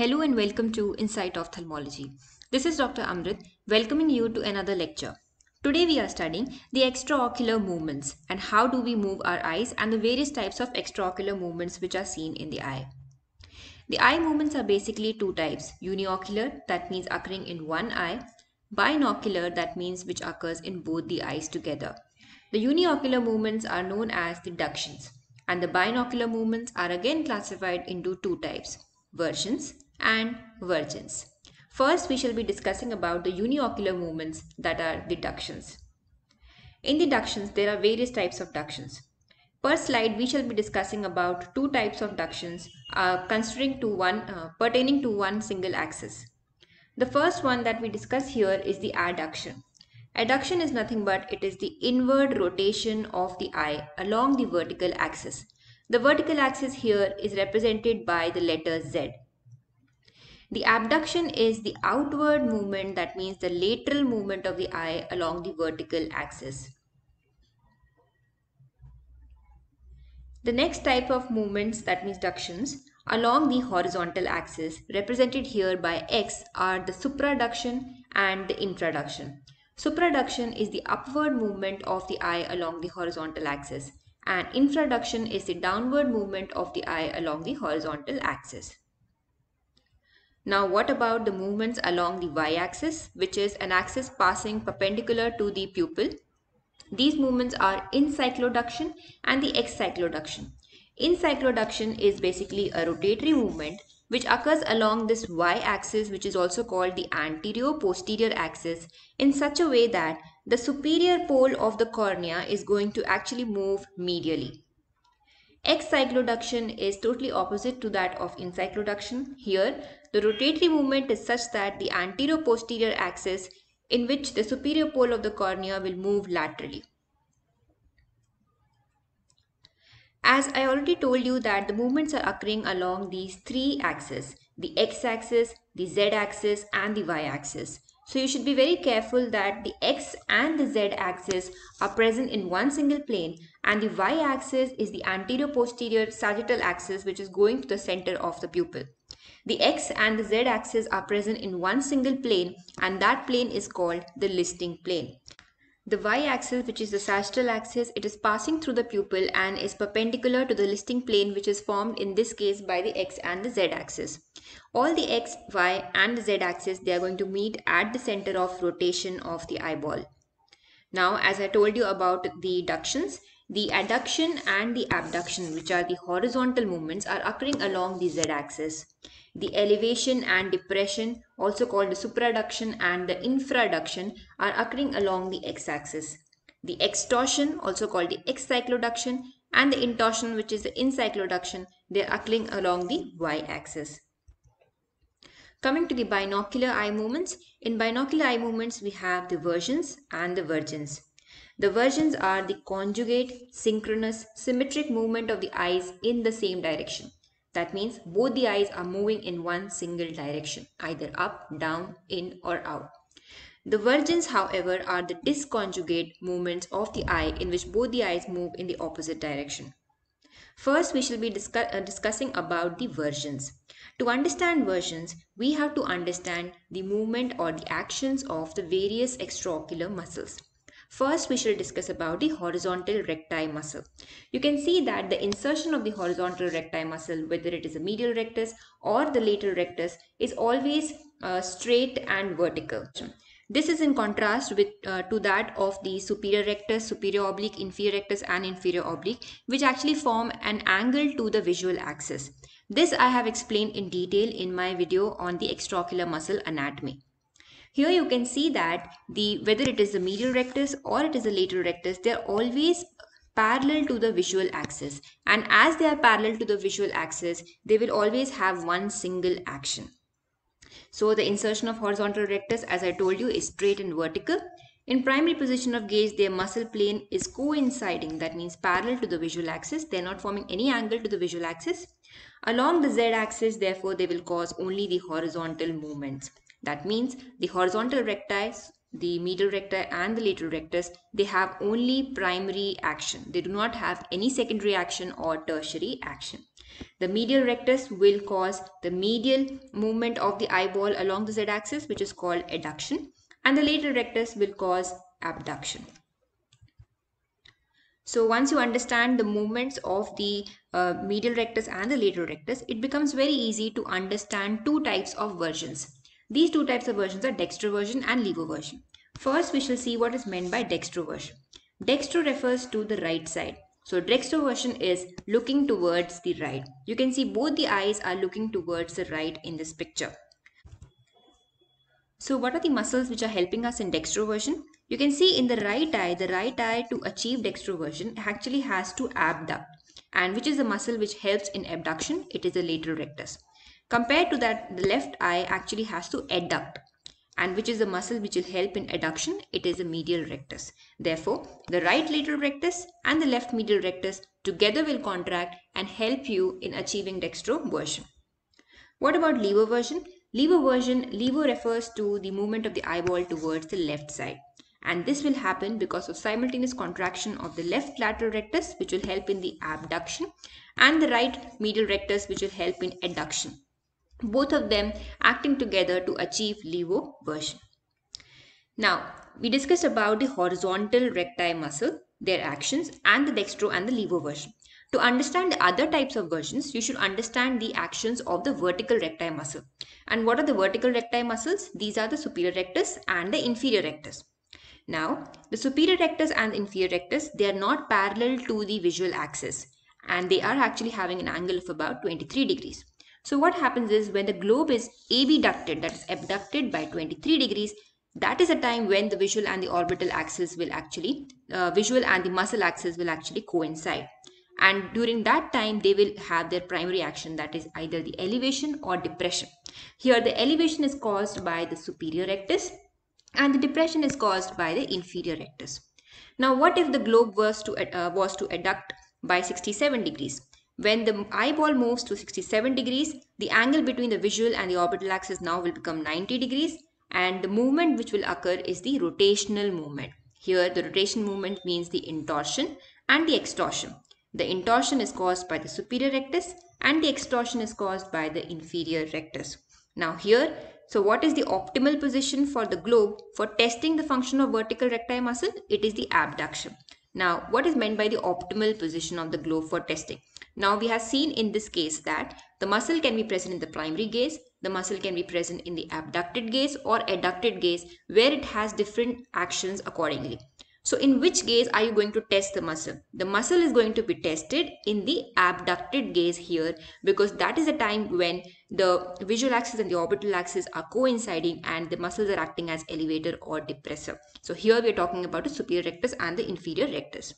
Hello and welcome to Insight Ophthalmology. This is Dr. Amrit welcoming you to another lecture. Today we are studying the extraocular movements and how do we move our eyes and the various types of extraocular movements which are seen in the eye. The eye movements are basically two types: uniocular, that means occurring in one eye; binocular, that means which occurs in both the eyes together. The uniocular movements are known as the ductions, and the binocular movements are again classified into two types: versions and vergence. First, we shall be discussing about the uniocular movements, that are the ductions. In the ductions, there are various types of ductions. Per slide, we shall be discussing about two types of ductions pertaining to one single axis. The first one that we discuss here is the adduction. Adduction is nothing but it is the inward rotation of the eye along the vertical axis. The vertical axis here is represented by the letter Z. The abduction is the outward movement, that means the lateral movement of the eye along the vertical axis. The next type of movements, that means ductions, along the horizontal axis, represented here by X, are the supraduction and the infraduction. Supraduction is the upward movement of the eye along the horizontal axis, and infraduction is the downward movement of the eye along the horizontal axis. Now, what about the movements along the y-axis, which is an axis passing perpendicular to the pupil? These movements are incycloduction and the excycloduction. Incycloduction is basically a rotatory movement which occurs along this y-axis, which is also called the anterior-posterior axis, in such a way that the superior pole of the cornea is going to actually move medially. Excycloduction is totally opposite to that of incycloduction. Here, the rotatory movement is such that the anterior-posterior axis, in which the superior pole of the cornea will move laterally. As I already told you that the movements are occurring along these three axes: the x-axis, the z-axis and the y-axis. So you should be very careful that the x and the z-axis are present in one single plane, and the y-axis is the anterior-posterior sagittal axis, which is going to the center of the pupil. The x and the z-axis are present in one single plane, and that plane is called the listing plane. The y-axis, which is the sagittal axis, it is passing through the pupil and is perpendicular to the listing plane, which is formed in this case by the x and the z-axis. All the x, y and the z-axis, they are going to meet at the center of rotation of the eyeball. Now, as I told you about the ductions, the adduction and the abduction, which are the horizontal movements, are occurring along the z-axis. The elevation and depression, also called the supraduction, and the infraduction, are occurring along the x-axis. The extorsion, also called the excycloduction, and the intorsion, which is the incycloduction, they are occurring along the y-axis. Coming to the binocular eye movements, in binocular eye movements we have the versions and the vergence. The versions are the conjugate, synchronous, symmetric movement of the eyes in the same direction. That means both the eyes are moving in one single direction, either up, down, in or out. The vergence, however, are the disconjugate movements of the eye in which both the eyes move in the opposite direction. First, we shall be discussing about the versions. To understand versions, we have to understand the movement or the actions of the various extraocular muscles. First, we shall discuss about the horizontal recti muscle. You can see that the insertion of the horizontal recti muscle, whether it is a medial rectus or the lateral rectus, is always straight and vertical. This is in contrast with to that of the superior rectus, superior oblique, inferior rectus and inferior oblique, which actually form an angle to the visual axis. This I have explained in detail in my video on the extraocular muscle anatomy. Here you can see that whether it is the medial rectus or it is the lateral rectus, they are always parallel to the visual axis, and as they are parallel to the visual axis, they will always have one single action. So the insertion of horizontal rectus, as I told you, is straight and vertical. In primary position of gaze, their muscle plane is coinciding, that means parallel to the visual axis. They are not forming any angle to the visual axis. Along the z-axis, therefore, they will cause only the horizontal movements. That means the horizontal recti the medial recti and the lateral rectus, they have only primary action. They do not have any secondary action or tertiary action. The medial rectus will cause the medial movement of the eyeball along the z-axis, which is called adduction, and the lateral rectus will cause abduction. So once you understand the movements of the medial rectus and the lateral rectus, it becomes very easy to understand two types of versions. These two types of versions are dextroversion and levoversion. First, we shall see what is meant by dextroversion. Dextro refers to the right side. So dextroversion is looking towards the right. You can see both the eyes are looking towards the right in this picture. So what are the muscles which are helping us in dextroversion? You can see in the right eye to achieve dextroversion actually has to abduct. And which is the muscle which helps in abduction? It is the lateral rectus. Compared to that, the left eye actually has to adduct. And which is the muscle which will help in adduction? It is the medial rectus. Therefore, the right lateral rectus and the left medial rectus together will contract and help you in achieving dextroversion. What about levoversion? Levo refers to the movement of the eyeball towards the left side. And this will happen because of simultaneous contraction of the left lateral rectus, which will help in the abduction, and the right medial rectus, which will help in adduction. Both of them acting together to achieve levoversion. Now, we discussed about the horizontal recti muscle, their actions, and the dextro and the levoversion. To understand the other types of versions, you should understand the actions of the vertical recti muscle. And what are the vertical recti muscles? These are the superior rectus and the inferior rectus. Now, the superior rectus and the inferior rectus, they are not parallel to the visual axis, and they are actually having an angle of about 23 degrees. So what happens is, when the globe is abducted, that is abducted by 23 degrees, that is a time when the visual and the orbital axis will actually, visual and the muscle axis will actually coincide. And during that time, they will have their primary action, that is either the elevation or depression. Here, the elevation is caused by the superior rectus and the depression is caused by the inferior rectus. Now, what if the globe was to adduct by 67 degrees? When the eyeball moves to 67 degrees, the angle between the visual and the orbital axis now will become 90 degrees, and the movement which will occur is the rotational movement. Here, the rotation movement means the intorsion and the extorsion. The intorsion is caused by the superior rectus and the extorsion is caused by the inferior rectus. Now here, so what is the optimal position for the globe for testing the function of vertical recti muscle? It is the abduction. Now, what is meant by the optimal position of the globe for testing? Now, we have seen in this case that the muscle can be present in the primary gaze, the muscle can be present in the abducted gaze or adducted gaze, where it has different actions accordingly. So in which gaze are you going to test the muscle? The muscle is going to be tested in the abducted gaze here, because that is the time when the visual axis and the orbital axis are coinciding and the muscles are acting as elevator or depressor. So here we are talking about the superior rectus and the inferior rectus.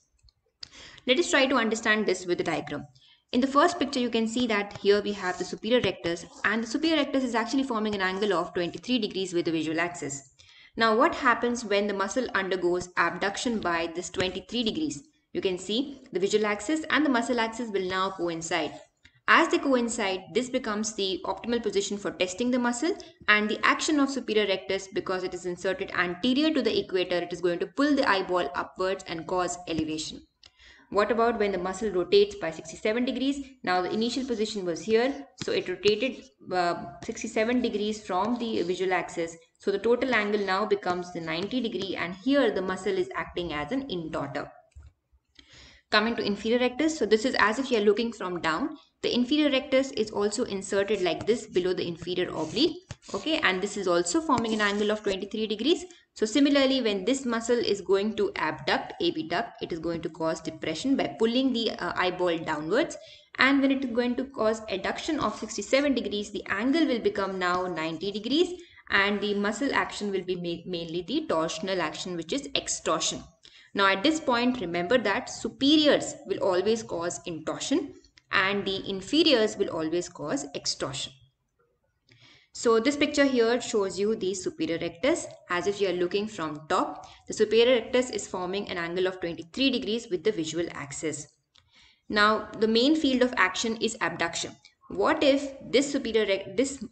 Let us try to understand this with a diagram. In the first picture, you can see that here we have the superior rectus, and the superior rectus is actually forming an angle of 23 degrees with the visual axis. Now, what happens when the muscle undergoes abduction by this 23 degrees? You can see the visual axis and the muscle axis will now coincide. As they coincide, this becomes the optimal position for testing the muscle, and the action of superior rectus, because it is inserted anterior to the equator, it is going to pull the eyeball upwards and cause elevation. What about when the muscle rotates by 67 degrees? Now, the initial position was here. So it rotated 67 degrees from the visual axis. So the total angle now becomes the 90 degree, and here the muscle is acting as an intorter. Coming to inferior rectus. So this is as if you are looking from down. The inferior rectus is also inserted like this below the inferior oblique. Okay, and this is also forming an angle of 23 degrees. So similarly, when this muscle is going to abduct, it is going to cause depression by pulling the eyeball downwards. And when it is going to cause adduction of 67 degrees, the angle will become now 90 degrees. And the muscle action will be mainly the torsional action, which is extorsion. Now at this point, remember that superiors will always cause intorsion and the inferiors will always cause extortion. So this picture here shows you the superior rectus as if you are looking from top. The superior rectus is forming an angle of 23 degrees with the visual axis. Now the main field of action is abduction. What if this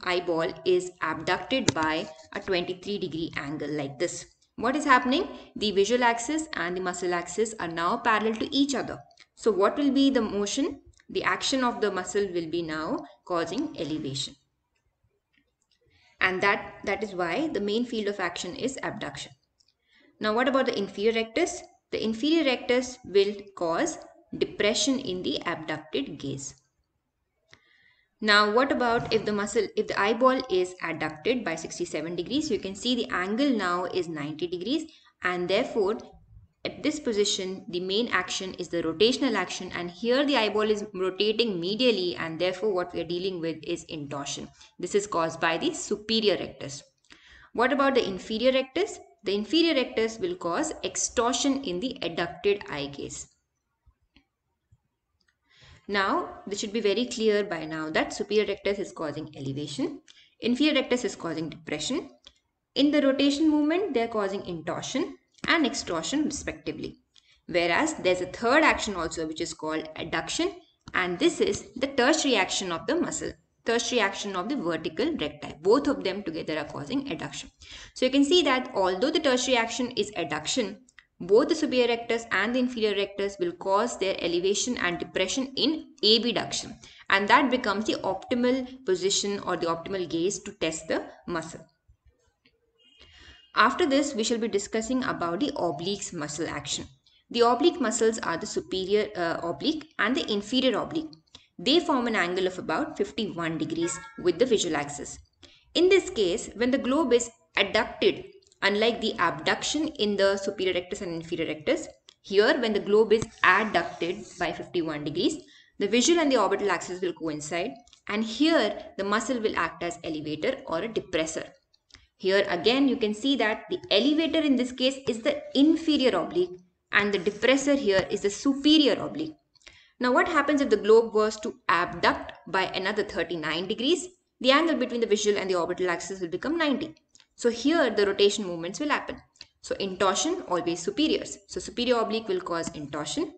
eyeball is abducted by a 23 degree angle like this? What is happening? The visual axis and the muscle axis are now parallel to each other. So what will be the motion? The action of the muscle will be now causing elevation. And that is why the main field of action is abduction. Now what about the inferior rectus? The inferior rectus will cause depression in the abducted gaze. Now what about if the eyeball is adducted by 67 degrees, you can see the angle now is 90 degrees and therefore at this position the main action is the rotational action, and here the eyeball is rotating medially and therefore what we are dealing with is intorsion. This is caused by the superior rectus. What about the inferior rectus? The inferior rectus will cause extorsion in the adducted eye gaze. Now, this should be very clear by now that superior rectus is causing elevation, inferior rectus is causing depression. In the rotation movement, they are causing intorsion and extorsion respectively. Whereas, there's a third action also which is called adduction, and this is the tertiary action of the muscle. Tertiary action of the vertical recti. Both of them together are causing adduction. So you can see that although the tertiary action is adduction, both the superior rectus and the inferior rectus will cause their elevation and depression in abduction, and that becomes the optimal position or the optimal gaze to test the muscle. After this, we shall be discussing about the obliques muscle action. The oblique muscles are the superior oblique and the inferior oblique. They form an angle of about 51 degrees with the visual axis. In this case, when the globe is adducted, unlike the abduction in the superior rectus and inferior rectus, here when the globe is adducted by 51 degrees, the visual and the orbital axis will coincide, and here the muscle will act as elevator or a depressor. Here again you can see that the elevator in this case is the inferior oblique and the depressor here is the superior oblique. Now what happens if the globe was to abduct by another 39 degrees? The angle between the visual and the orbital axis will become 90. So here the rotation movements will happen. So intorsion always superiors. So superior oblique will cause intorsion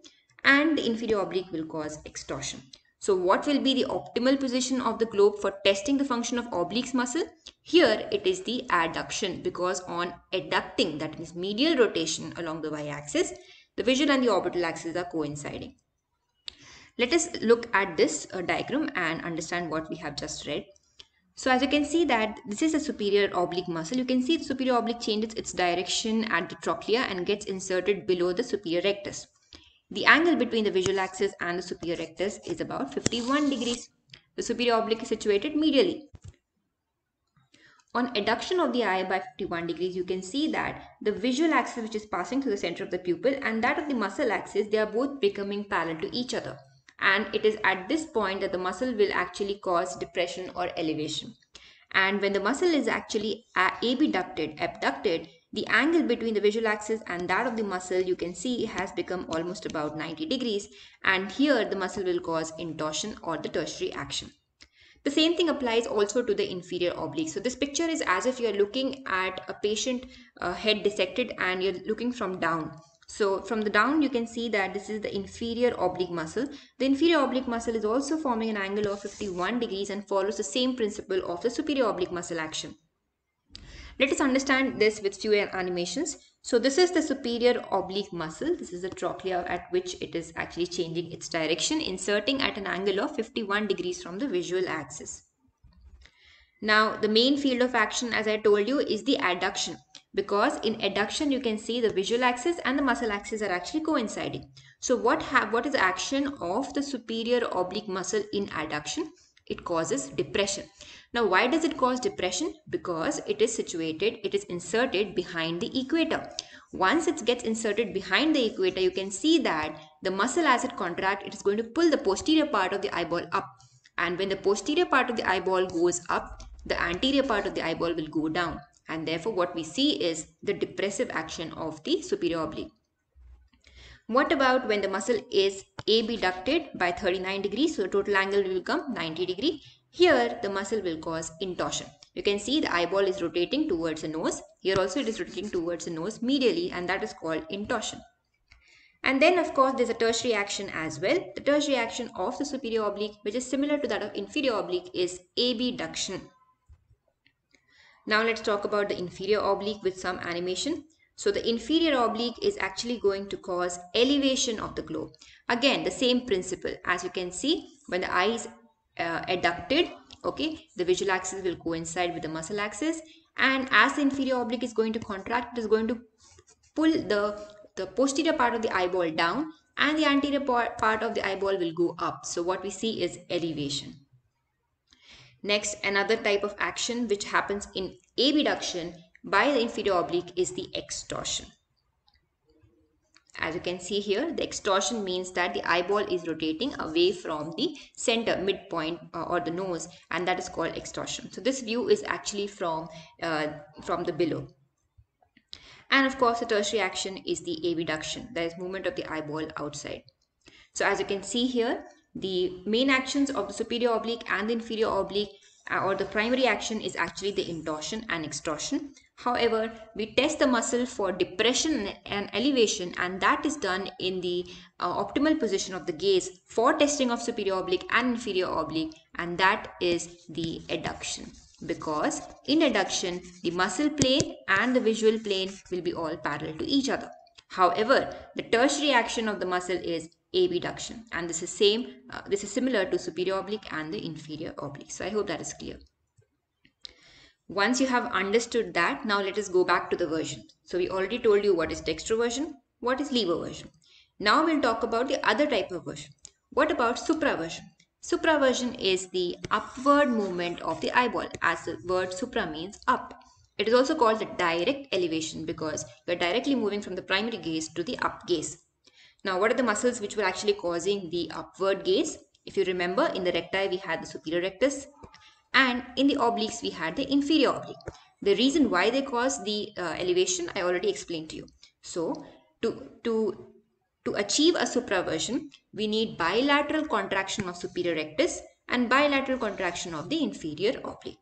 and the inferior oblique will cause extorsion. So what will be the optimal position of the globe for testing the function of obliques muscle? Here it is the adduction, because on adducting, that means medial rotation along the y-axis, the visual and the orbital axis are coinciding. Let us look at this diagram and understand what we have just read. So as you can see that this is a superior oblique muscle. You can see the superior oblique changes its direction at the trochlea and gets inserted below the superior rectus. The angle between the visual axis and the superior rectus is about 51 degrees. The superior oblique is situated medially. On adduction of the eye by 51 degrees, you can see that the visual axis, which is passing through the center of the pupil, and that of the muscle axis, they are both becoming parallel to each other. And it is at this point that the muscle will actually cause depression or elevation. And when the muscle is actually abducted, the angle between the visual axis and that of the muscle, you can see, has become almost about 90 degrees. And here the muscle will cause intorsion or the tertiary action. The same thing applies also to the inferior oblique. So this picture is as if you're looking at a patient head dissected and you're looking from down. So from the down you can see that this is the inferior oblique muscle. The inferior oblique muscle is also forming an angle of 51 degrees and follows the same principle of the superior oblique muscle action. Let us understand this with few animations. So this is the superior oblique muscle. This is the trochlea at which it is actually changing its direction, inserting at an angle of 51 degrees from the visual axis. Now the main field of action, as I told you, is the adduction. Because in adduction you can see the visual axis and the muscle axis are actually coinciding. So what is the action of the superior oblique muscle in adduction? It causes depression. Now why does it cause depression? Because it is inserted behind the equator. Once it gets inserted behind the equator, you can see that the muscle, as it contracts, it is going to pull the posterior part of the eyeball up. And when the posterior part of the eyeball goes up, the anterior part of the eyeball will go down. And therefore what we see is the depressive action of the superior oblique. What about when the muscle is abducted by 39 degrees? So the total angle will become 90 degrees. Here the muscle will cause intorsion. You can see the eyeball is rotating towards the nose. Here also it is rotating towards the nose medially, and that is called intorsion. And then of course there's a tertiary action as well. The tertiary action of the superior oblique, which is similar to that of inferior oblique, is abduction. Now let's talk about the inferior oblique with some animation. So the inferior oblique is actually going to cause elevation of the globe. Again, the same principle. As you can see, when the eye is adducted, okay, the visual axis will coincide with the muscle axis, and as the inferior oblique is going to contract, it is going to pull the posterior part of the eyeball down and the anterior part of the eyeball will go up. So what we see is elevation. Next, another type of action which happens in abduction by the inferior oblique is the extorsion. As you can see here, the extorsion means that the eyeball is rotating away from the center, midpoint, or the nose, and that is called extorsion. So this view is actually from the below. And of course, the tertiary action is the abduction. There is movement of the eyeball outside. So as you can see here, the main actions of the superior oblique and the inferior oblique, or the primary action, is actually the intorsion and extorsion. However, we test the muscle for depression and elevation, and that is done in the optimal position of the gaze for testing of superior oblique and inferior oblique, and that is the adduction, because in adduction the muscle plane and the visual plane will be all parallel to each other. However, the tertiary action of the muscle is abduction, and this is similar to superior oblique and the inferior oblique. So I hope that is clear. Once you have understood that, now let us go back to the version. So we already told you what is the extroversion, what is levoversion. Now we'll talk about the other type of version. What about supraversion? Supraversion is the upward movement of the eyeball, as the word supra means up. It is also called the direct elevation because you are directly moving from the primary gaze to the up gaze. Now, what are the muscles which were actually causing the upward gaze? If you remember, in the recti we had the superior rectus, and in the obliques we had the inferior oblique. The reason why they caused the elevation I already explained to you. So, to achieve a supraversion, we need bilateral contraction of superior rectus and bilateral contraction of the inferior oblique.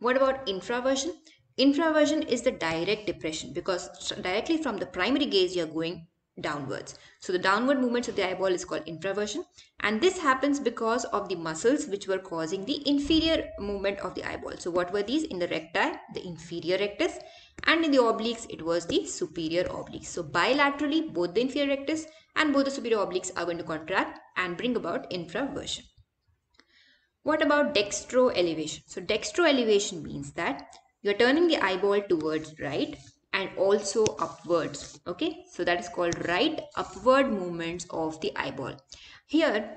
What about infraversion? Infraversion is the direct depression because directly from the primary gaze you are going downwards. So the downward movements of the eyeball is called infraversion, and this happens because of the muscles which were causing the inferior movement of the eyeball. So what were these? In the recti, the inferior rectus, and in the obliques it was the superior obliques. So bilaterally both the inferior rectus and both the superior obliques are going to contract and bring about infraversion. What about dextro elevation? So dextro elevation means that you are turning the eyeball towards right and also upwards, okay? So that is called right upward movements of the eyeball. Here,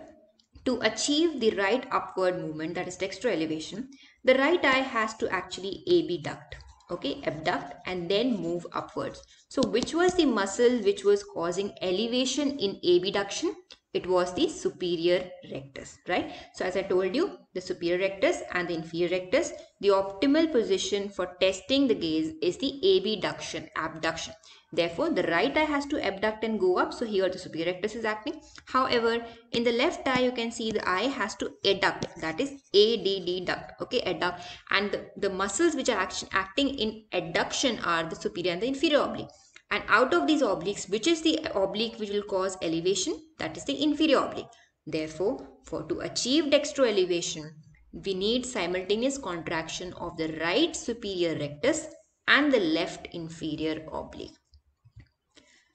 to achieve the right upward movement, that is dextro elevation, the right eye has to actually abduct, okay, abduct and then move upwards. So which was the muscle which was causing elevation in abduction? It was the superior rectus, right? So as I told you, the superior rectus and the inferior rectus, the optimal position for testing the gaze is the abduction. Therefore, the right eye has to abduct and go up. So here the superior rectus is acting. However, in the left eye, you can see the eye has to adduct, that is adduct, okay, adduct. And the muscles which are acting in adduction are the superior and the inferior oblique. And out of these obliques, which is the oblique which will cause elevation? That is the inferior oblique. Therefore, to achieve dextro elevation, we need simultaneous contraction of the right superior rectus and the left inferior oblique.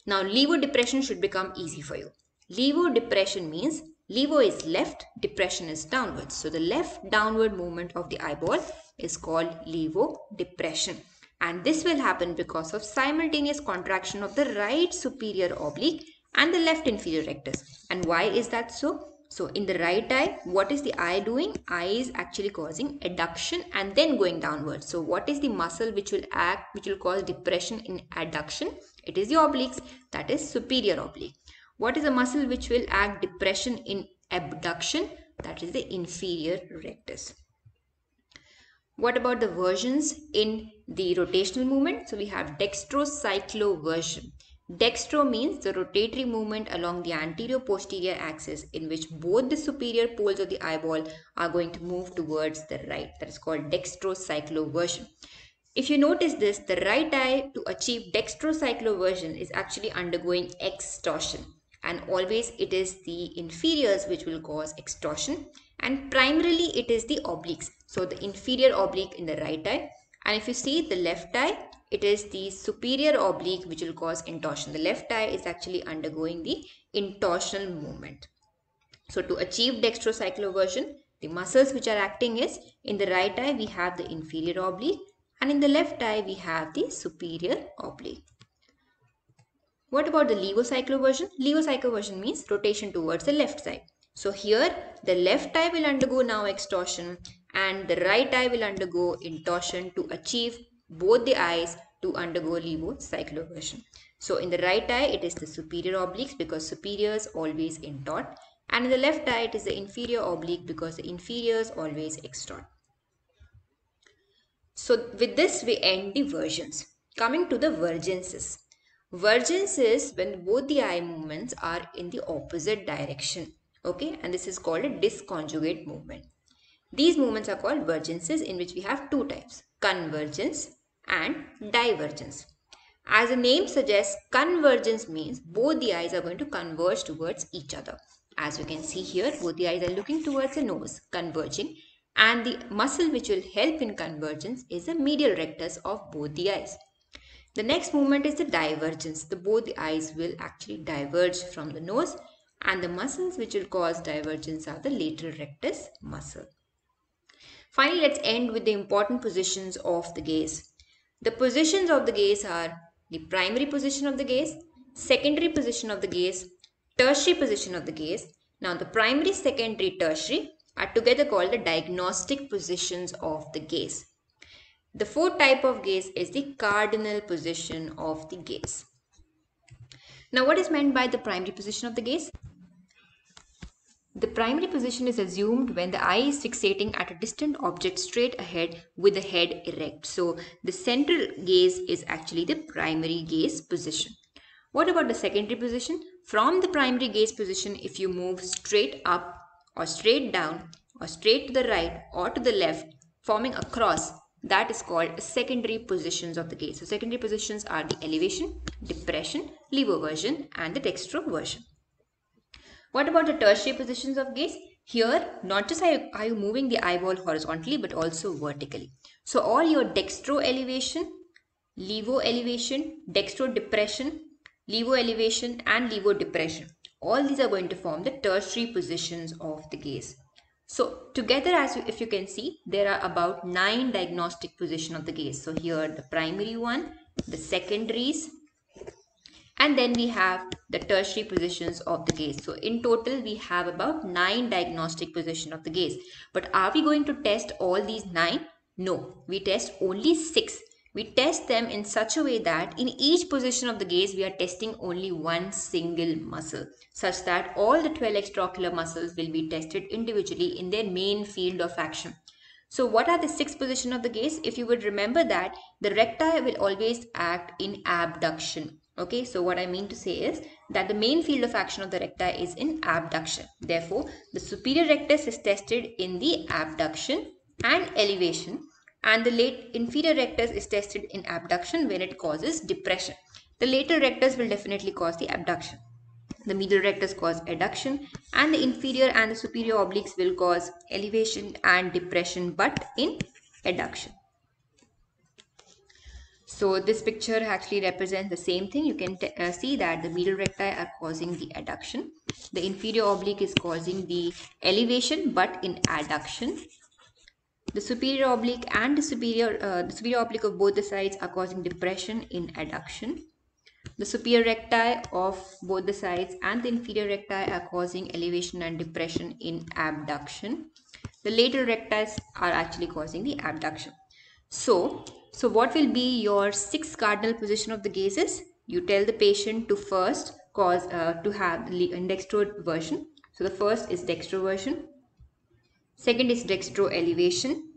Now, levo depression should become easy for you. Levo depression means levo is left, depression is downwards. So the left downward movement of the eyeball is called levo depression. And this will happen because of simultaneous contraction of the right superior oblique and the left inferior rectus. And why is that so? So in the right eye, what is the eye doing? Eye is actually causing adduction and then going downwards. So what is the muscle which will act, which will cause depression in adduction? It is the obliques, that is superior oblique. What is the muscle which will act depression in abduction? That is the inferior rectus. What about the versions in the rotational movement? So we have dextrocycloversion. Dextro means the rotatory movement along the anterior-posterior axis in which both the superior poles of the eyeball are going to move towards the right. That is called dextrocycloversion. If you notice this, the right eye to achieve dextrocycloversion is actually undergoing extorsion. And always it is the inferiors which will cause extortion. And primarily it is the obliques. So the inferior oblique in the right eye And if you see the left eye, it is the superior oblique which will cause intorsion. The left eye is actually undergoing the intorsional movement. So to achieve dextrocycloversion, the muscles which are acting is, in the right eye we have the inferior oblique and in the left eye we have the superior oblique. What about the levocycloversion? Levocycloversion means rotation towards the left side. So here the left eye will undergo now extorsion and the right eye will undergo intorsion to achieve both the eyes to undergo levocycloversion. So in the right eye it is the superior obliques because superiors always intort, and in the left eye it is the inferior oblique because the inferiors always extort. So with this we end the versions. Coming to the vergences. Vergence is when both the eye movements are in the opposite direction, okay, and this is called a disconjugate movement. These movements are called vergences, in which we have two types, convergence and divergence. As the name suggests, convergence means both the eyes are going to converge towards each other. As you can see here, both the eyes are looking towards the nose, converging, and the muscle which will help in convergence is the medial rectus of both the eyes. The next movement is the divergence. Both the eyes will actually diverge from the nose, and the muscles which will cause divergence are the lateral rectus muscle. Finally, let's end with the important positions of the gaze. The positions of the gaze are the primary position of the gaze, secondary position of the gaze, tertiary position of the gaze. Now, the primary, secondary, tertiary are together called the diagnostic positions of the gaze. The fourth type of gaze is the cardinal position of the gaze. Now, what is meant by the primary position of the gaze? The primary position is assumed when the eye is fixating at a distant object straight ahead with the head erect. So, the central gaze is actually the primary gaze position. What about the secondary position? From the primary gaze position, if you move straight up or straight down or straight to the right or to the left, forming a cross, that is called secondary positions of the gaze. So secondary positions are the elevation, depression, levoversion and the dextroversion. What about the tertiary positions of gaze? Here, not just are you moving the eyeball horizontally but also vertically. So all your dextro elevation, levo elevation, dextro depression, levo elevation and levo depression, all these are going to form the tertiary positions of the gaze. So together, if you can see, there are about 9 diagnostic positions of the gaze. So here the primary one, the secondaries, and then we have the tertiary positions of the gaze. So in total, we have about 9 diagnostic positions of the gaze. But are we going to test all these 9? No, we test only 6. We test them in such a way that in each position of the gaze, we are testing only one single muscle, such that all the 12 extraocular muscles will be tested individually in their main field of action. So what are the 6 positions of the gaze? If you would remember that, the recti will always act in abduction. Okay, so what I mean to say is that the main field of action of the recti is in abduction. Therefore, the superior rectus is tested in the abduction and elevation, and the late inferior rectus is tested in abduction when it causes depression. The lateral rectus will definitely cause the abduction. The medial rectus cause adduction, and the inferior and the superior obliques will cause elevation and depression, but in adduction. So this picture actually represents the same thing. You can see that the medial recti are causing the adduction. The inferior oblique is causing the elevation, but in adduction. The superior oblique and the superior oblique of both the sides are causing depression in adduction. The superior recti of both the sides and the inferior recti are causing elevation and depression in abduction. The lateral recti are actually causing the abduction. So what will be your 6 cardinal position of the gazes? You tell the patient to first have dextroversion. So the first is dextroversion. Second is dextro elevation,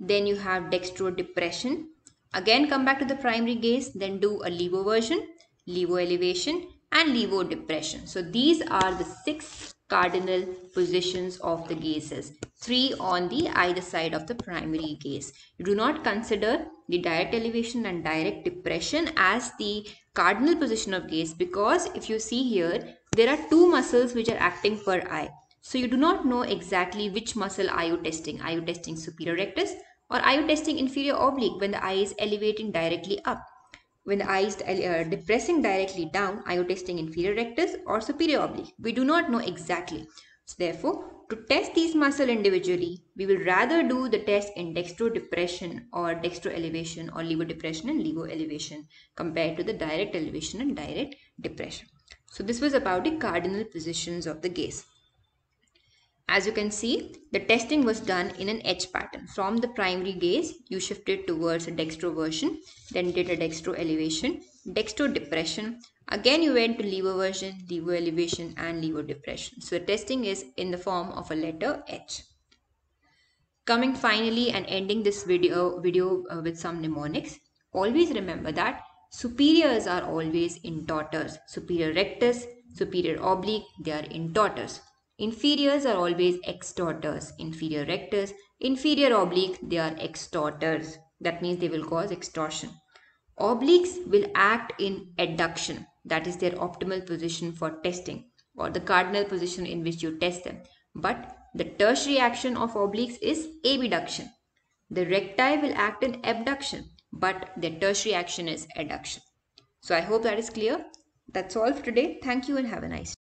then you have dextro depression. Again, come back to the primary gaze, then do a levoversion, levo elevation and levo depression. So these are the 6 cardinal positions of the gazes, 3 on the either side of the primary gaze. You do not consider the direct elevation and direct depression as the cardinal position of gaze, because if you see here, there are 2 muscles which are acting per eye. So you do not know exactly which muscle are you testing. Are you testing superior rectus Or are you testing inferior oblique when the eye is elevating directly up? When the eye is depressing directly down, are you testing inferior rectus or superior oblique? We do not know exactly. So therefore, to test these muscles individually, we will rather do the test in dextro depression or dextro elevation or levo depression and levo elevation compared to the direct elevation and direct depression. So this was about the cardinal positions of the gaze. As you can see, the testing was done in an H pattern. From the primary gaze, you shifted towards a dextroversion, then did a dextro elevation, dextro depression. Again, you went to levoversion, levo elevation and levo depression. So the testing is in the form of a letter H. Coming finally and ending this video with some mnemonics. Always remember that superiors are always in tauters. Superior rectus, superior oblique, they are in tauters. Inferiors are always extauters. Inferior rectus, inferior oblique, they are extauters. That means they will cause extortion. Obliques will act in adduction. That is their optimal position for testing or the cardinal position in which you test them. But the tertiary action of obliques is abduction. The recti will act in abduction, but their tertiary action is adduction. So I hope that is clear. That's all for today. Thank you and have a nice day.